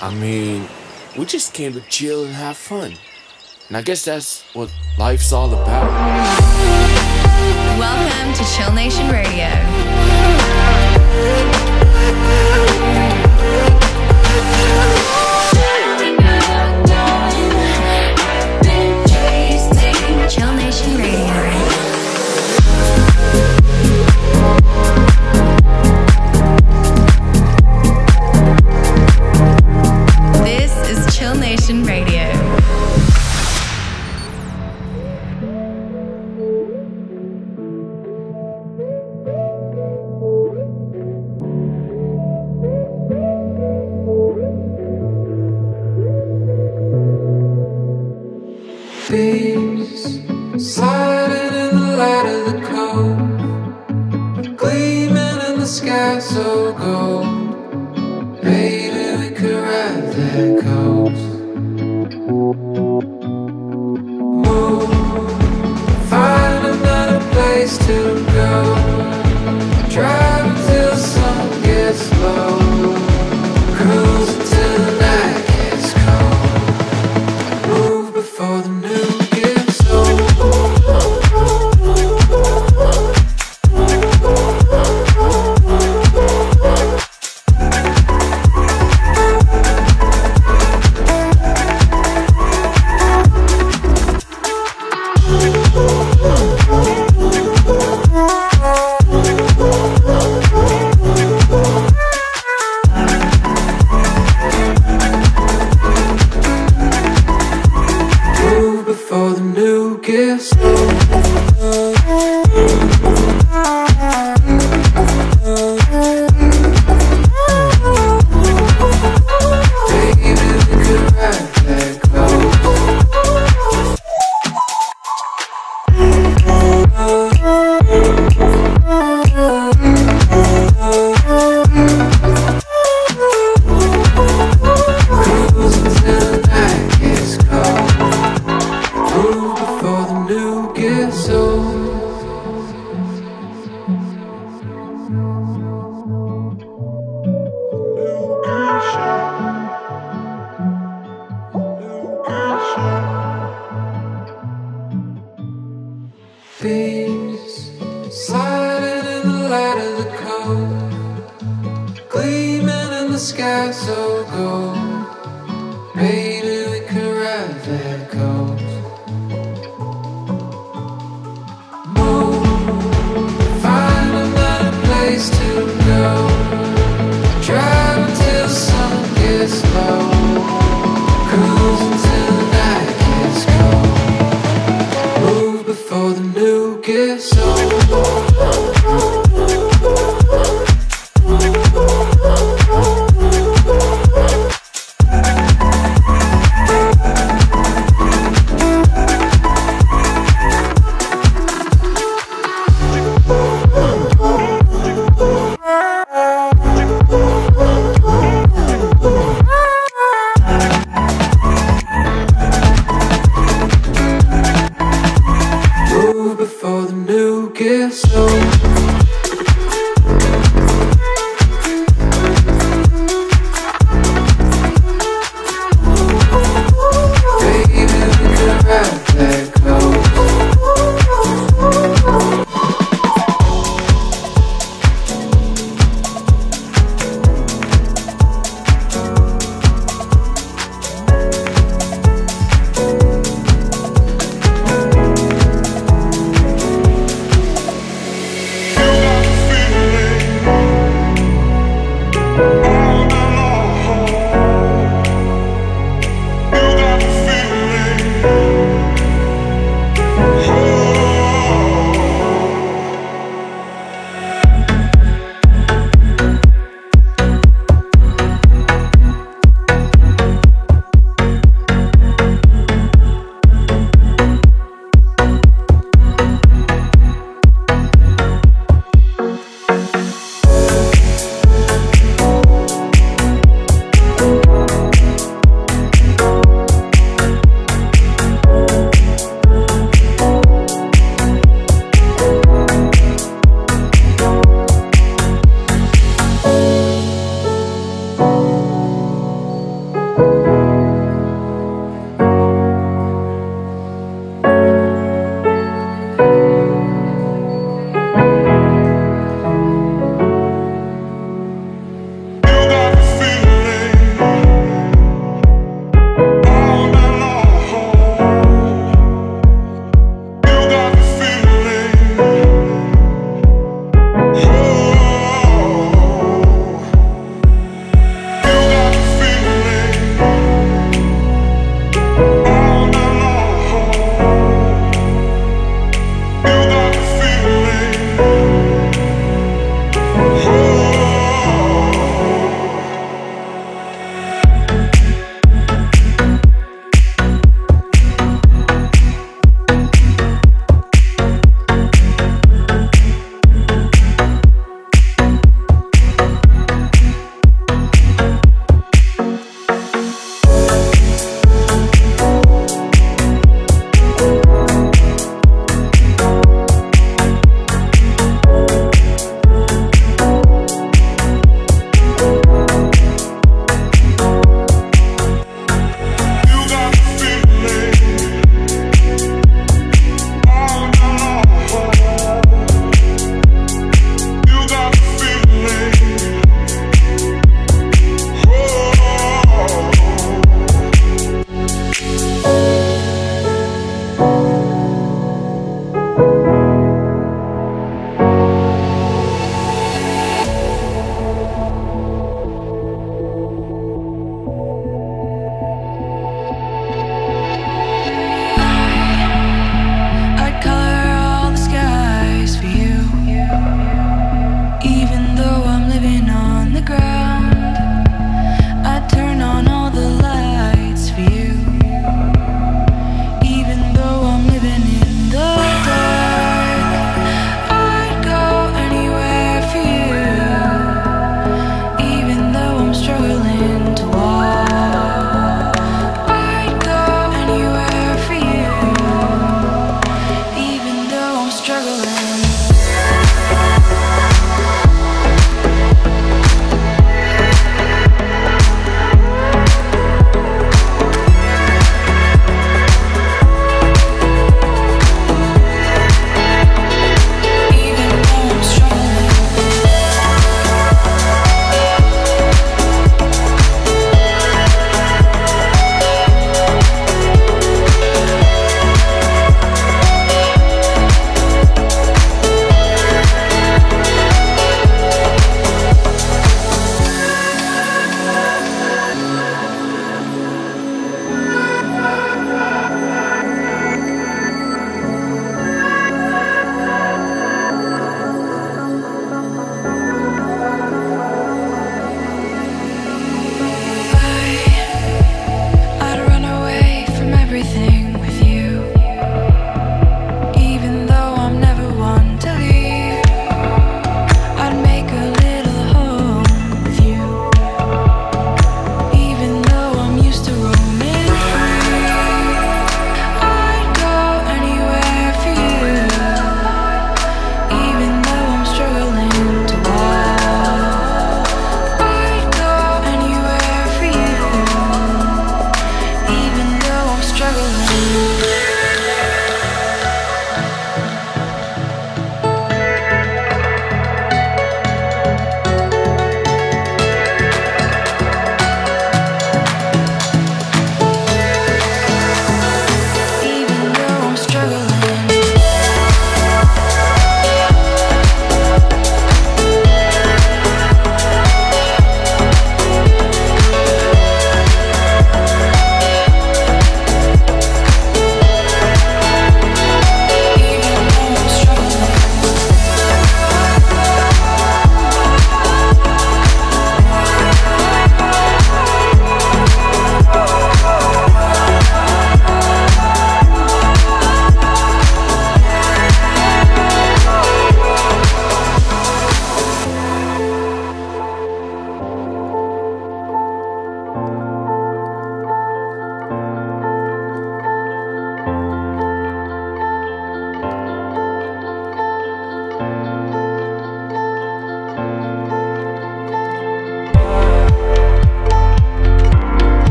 I mean, we just came to chill and have fun. And I guess that's what life's all about. Welcome to Chill Nation Radio. Chill Nation Radio. This is Chill Nation Radio.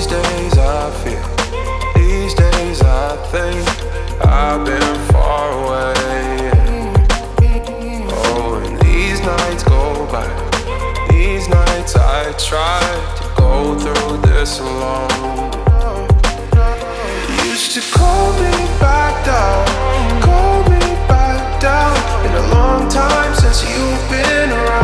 These days I fear, these days I think I've been far away. Oh, and these nights go by, these nights I try to go through this alone. Used to call me back down, call me back down. Been a long time since you've been around.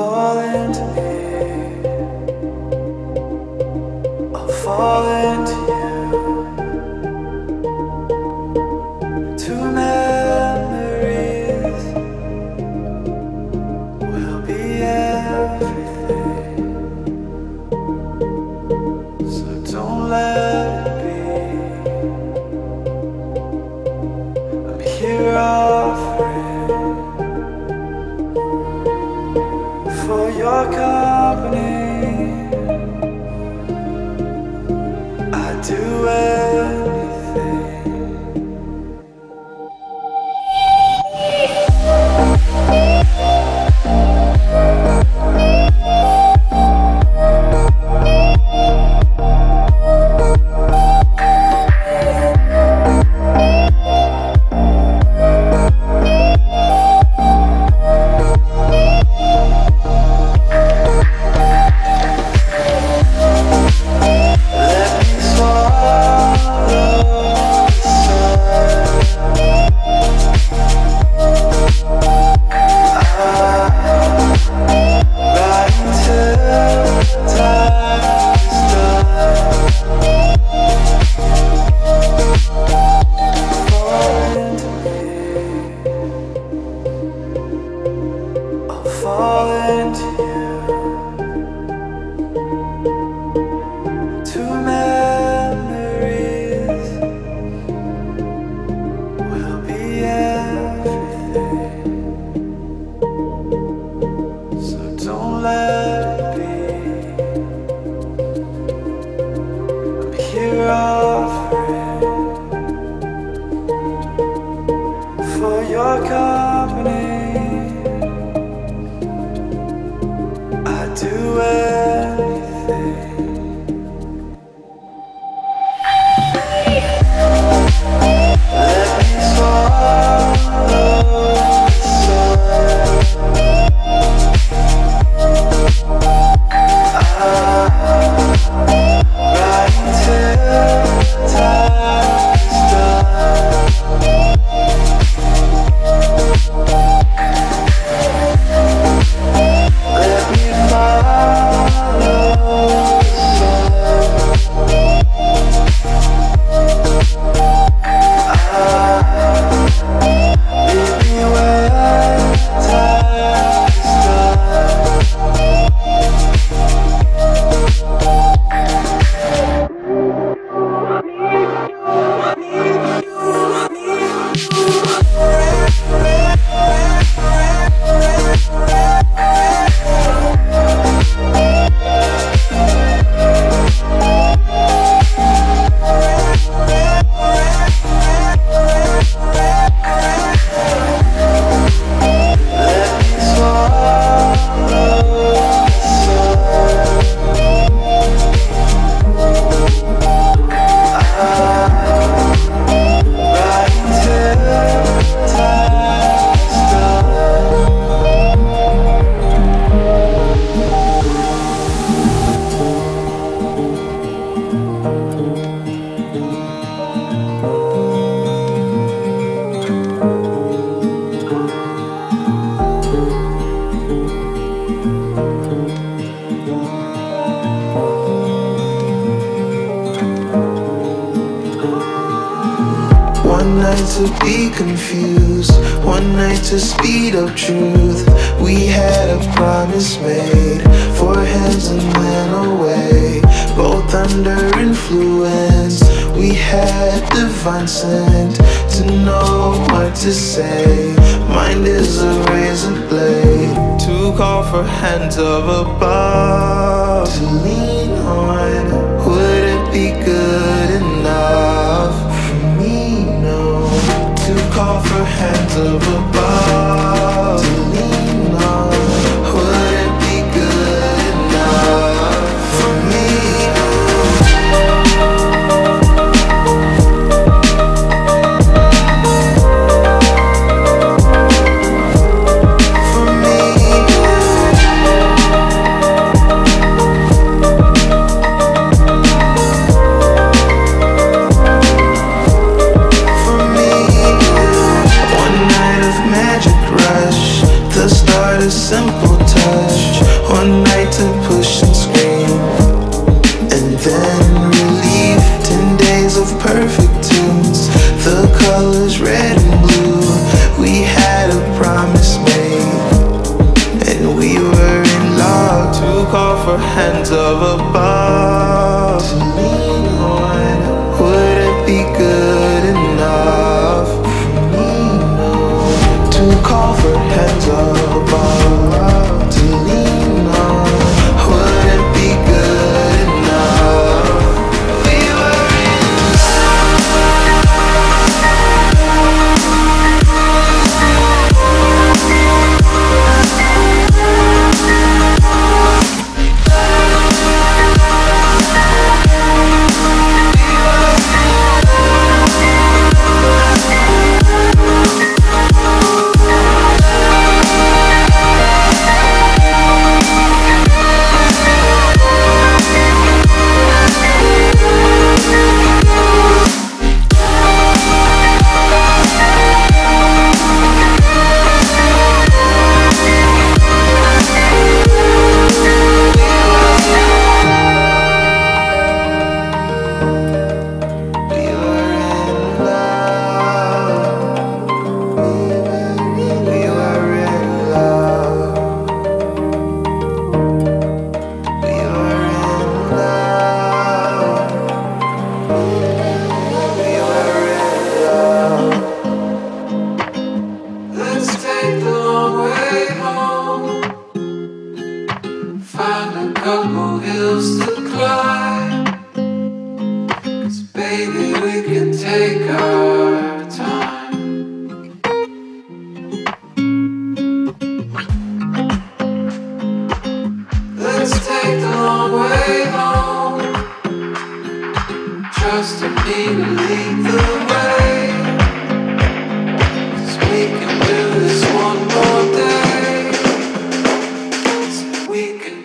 Magic, right? We were in love to call for hands of above. To me, no one wouldn't be good enough. For me, no one to call for hands of above. To me, no one wouldn't be good enough. We were in love.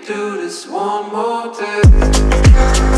Do this one more day.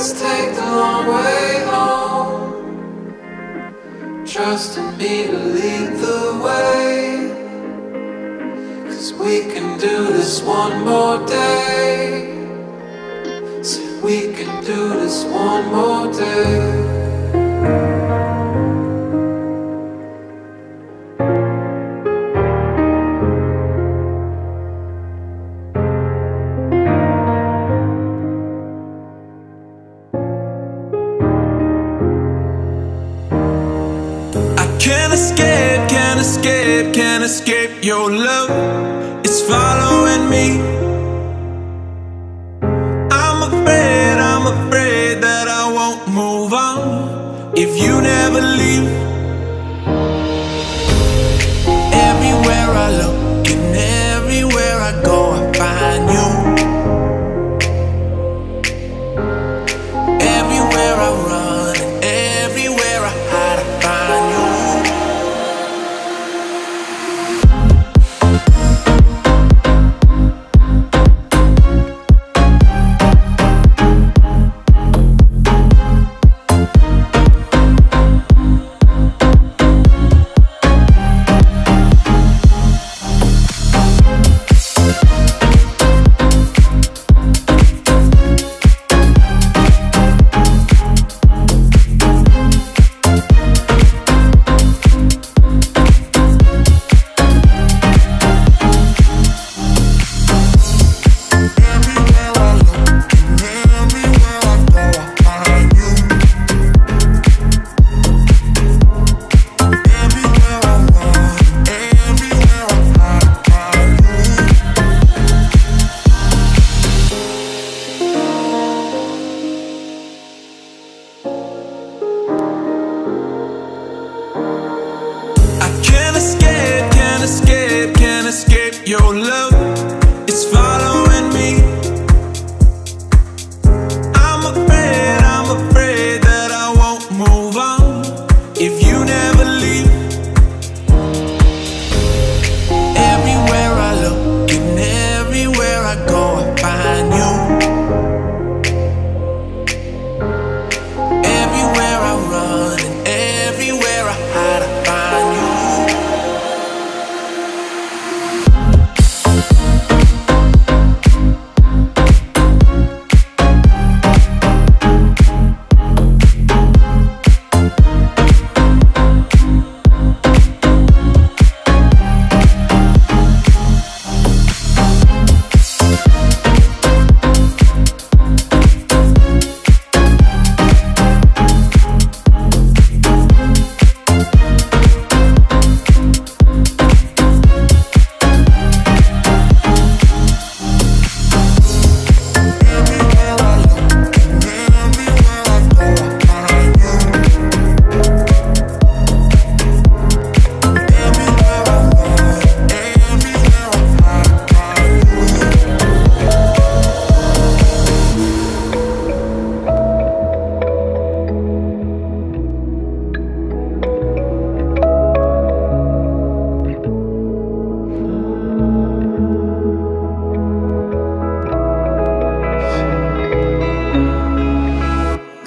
Let's take the long way home. Trusting me to lead the way, 'cause we can do this one more day. Said we can do this one more day. Can't escape your love, it's following me. I'm afraid that I won't move on if you never leave. Everywhere I look and everywhere I go, I find you. Everywhere I run and everywhere I hide, I find you.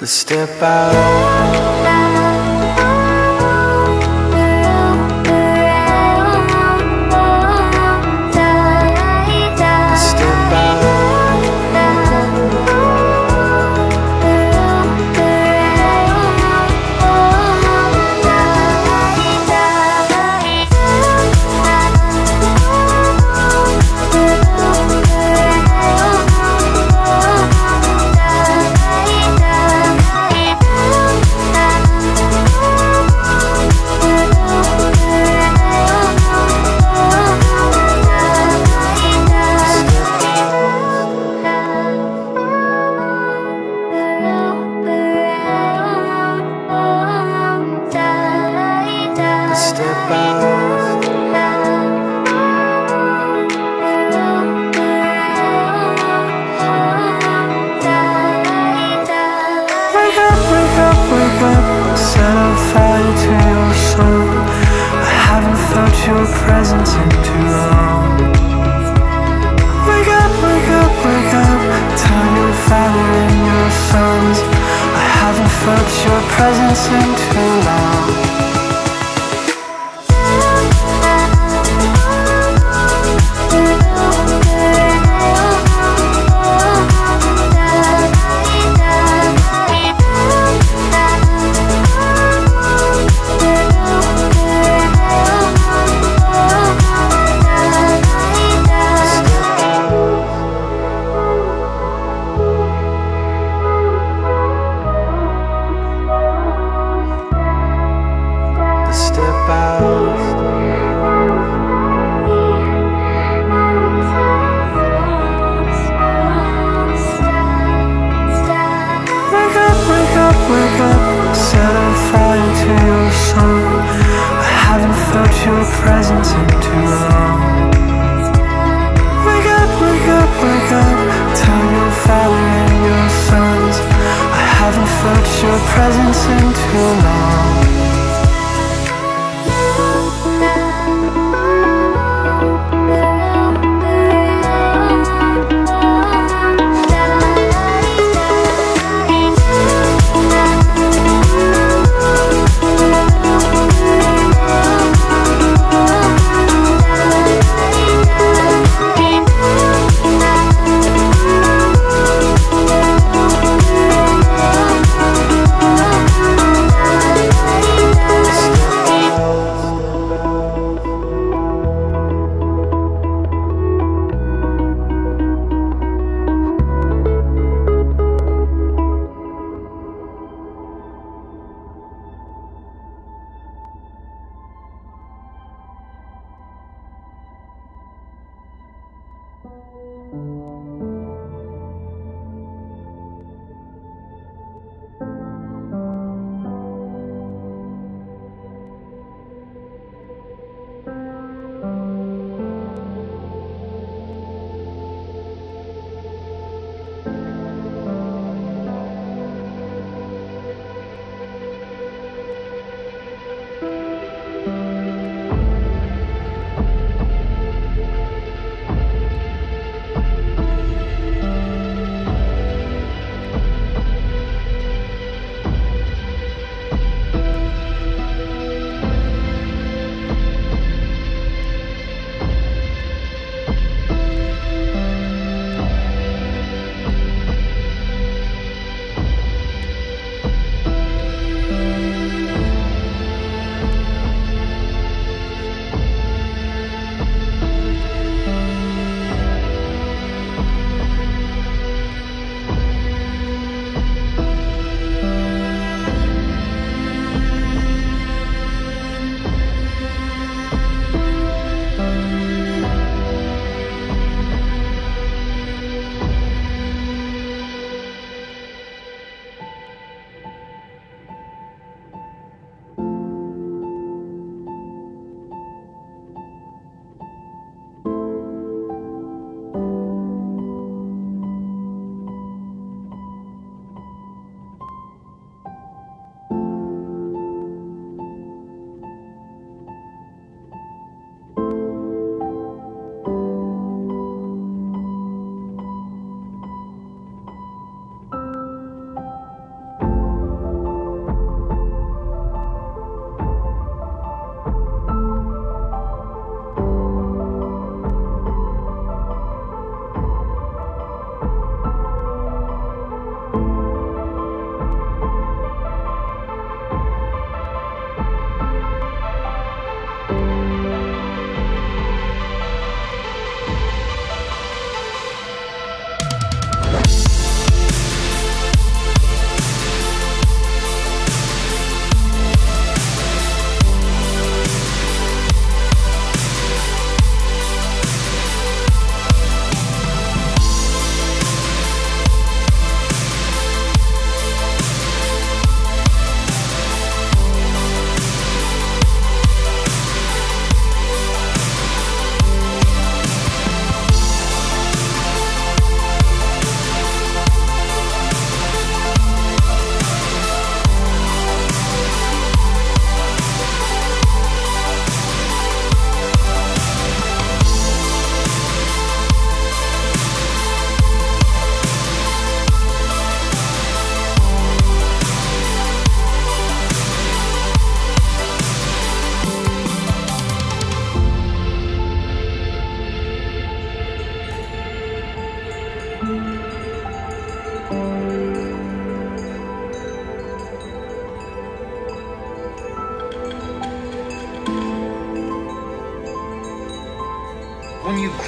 Step out, step out. Wake up, wake up, wake up. Tell your father and your son. songs. I haven't felt your presence in too long.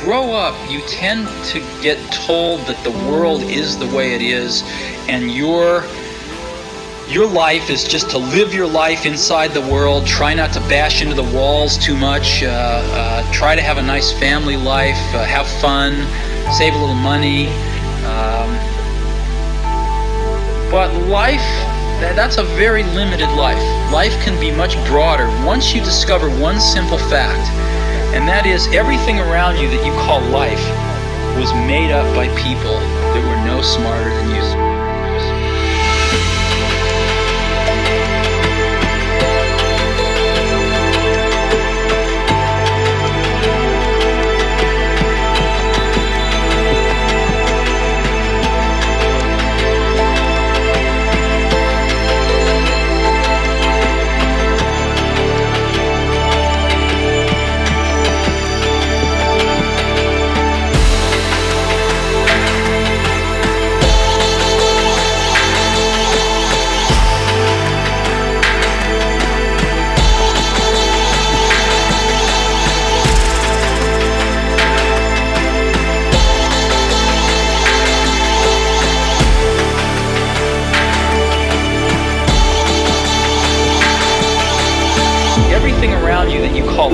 grow up, you tend to get told that the world is the way it is, and your life is just to live your life inside the world, try not to bash into the walls too much, try to have a nice family life, have fun, save a little money. But life, that's a very limited life. Life can be much broader once you discover one simple fact, and that is everything around you that you call life was made up by people that were no smarter than you.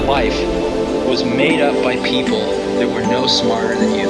Life was made up by people that were no smarter than you.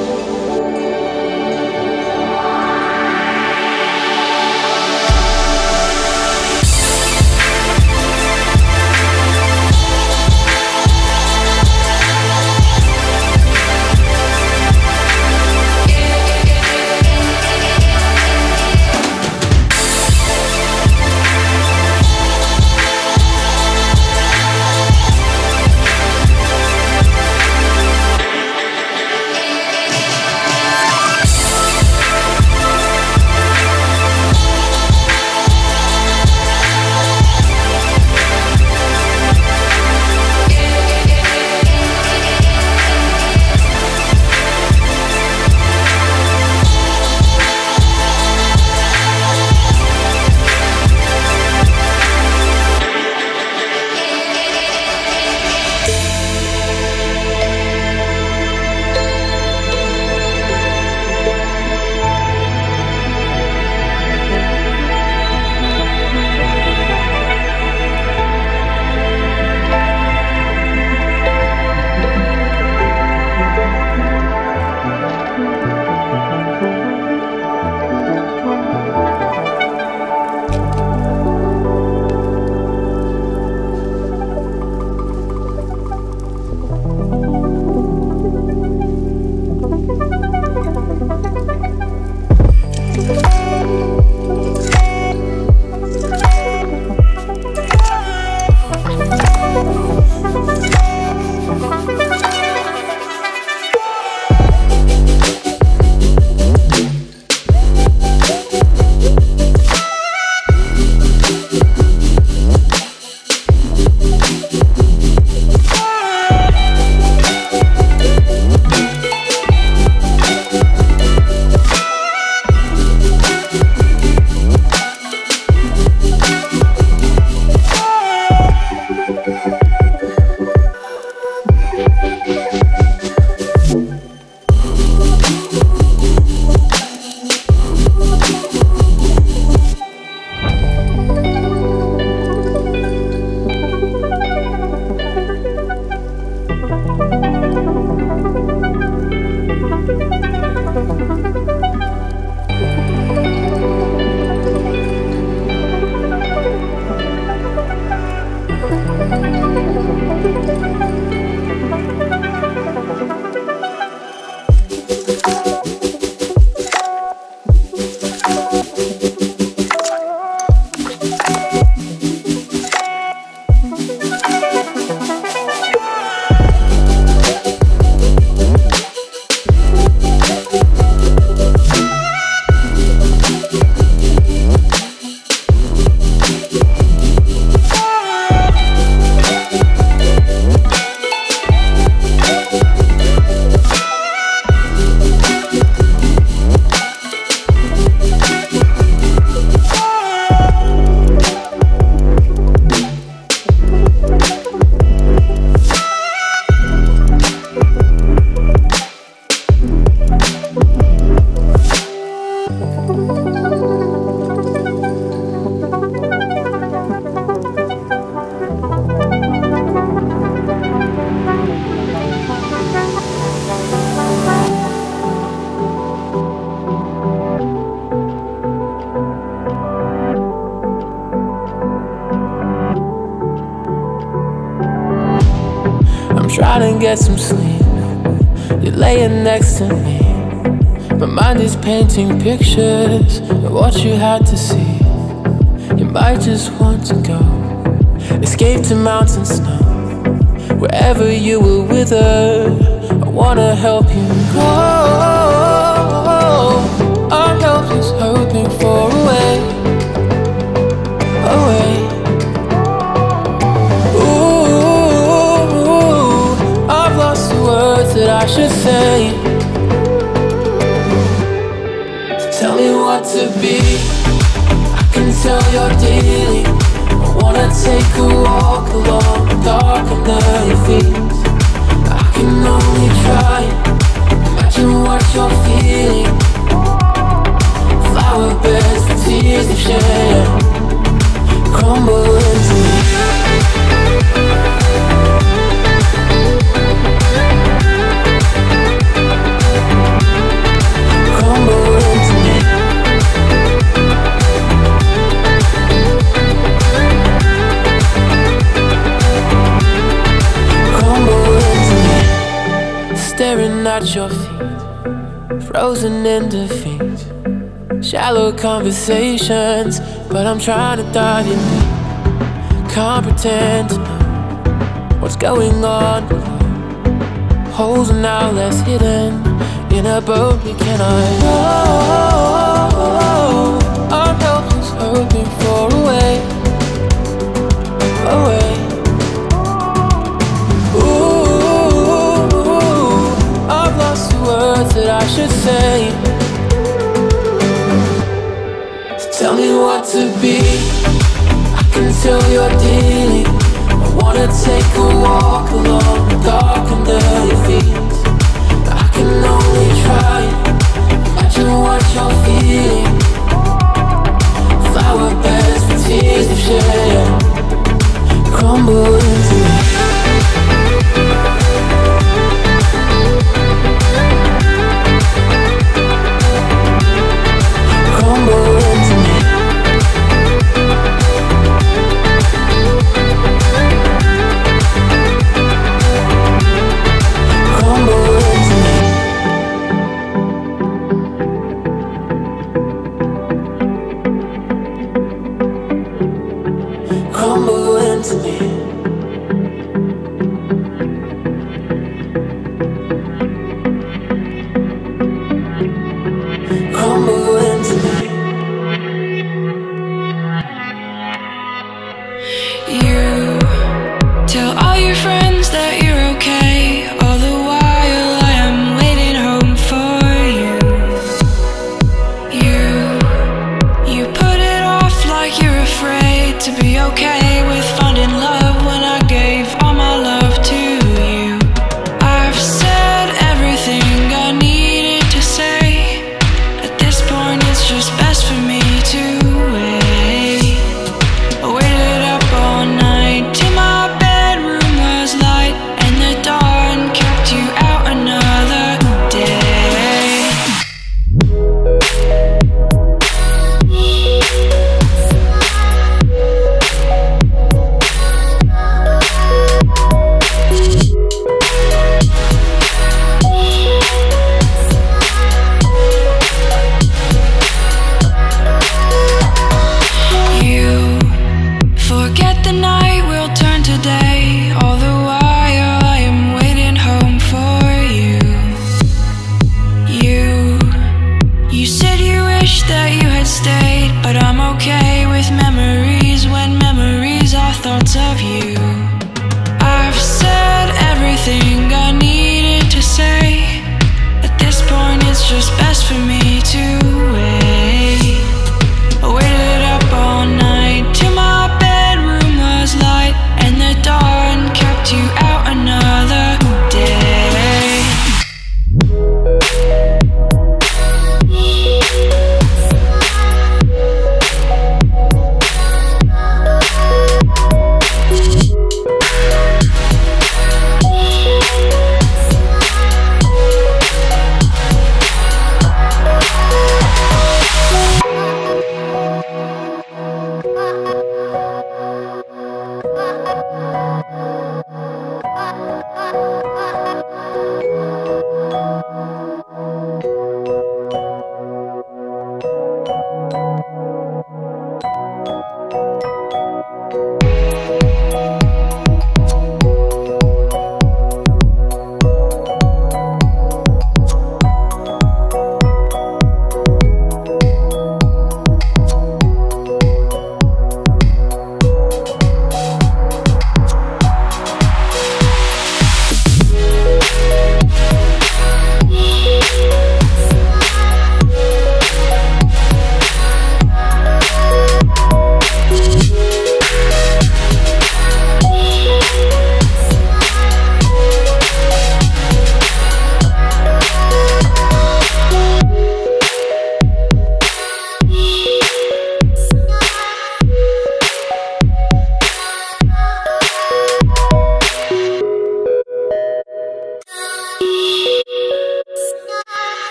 Try to get some sleep. You're laying next to me. My mind is painting pictures of what you had to see. You might just want to go, escape to mountain snow. Wherever you will wither, I wanna help you go. Our help is hoping for a way, away. Ooh, I've lost the words that I should say. Tell me what to be, I can tell you're dealing. Wanna take a walk along the dark under your feet. I can only try, imagine what you're feeling. Flower beds for tears to share, crumble into me. Crumble into me. Staring at your feet, frozen in defeat. Shallow conversations, but I'm trying to dive in deep. Can't pretend to know what's going on below. Holes are now less hidden in a boat we cannot row. Our help is hoping for a way, away. Words that I should say. Tell me what to be, I can tell you're dealing. I wanna take a walk along the dark under your feet. I can only try, imagine what you're feeling. Flower beds for tears to share, crumble into me.